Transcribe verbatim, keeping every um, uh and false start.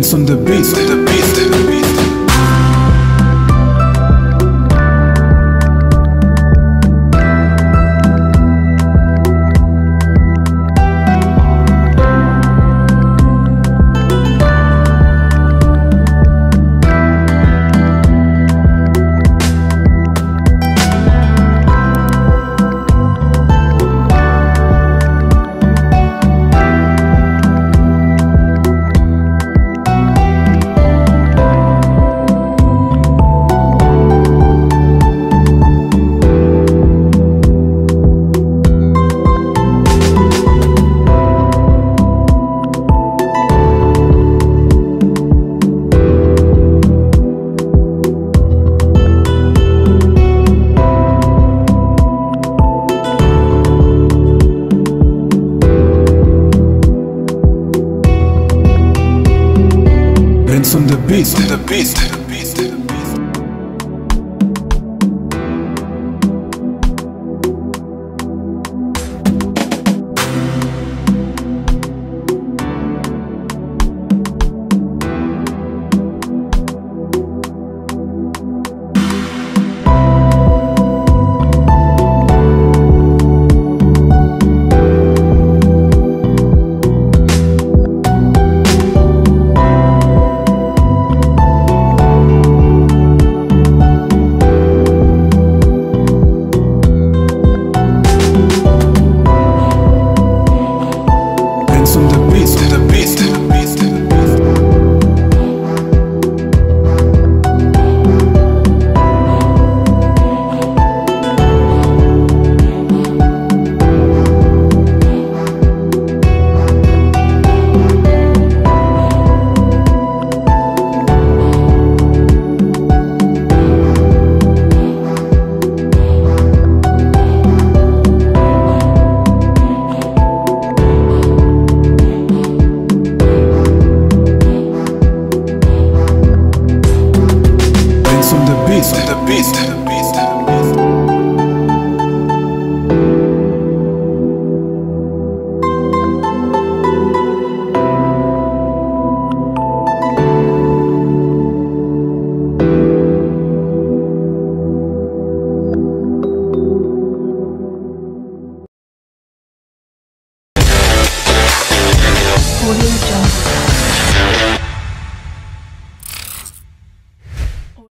Dance on the beat, on the beat. Dance on the beat, on the beat, the beat, the beat. Dance on the beat, the beat, the beat. Audio Jungle.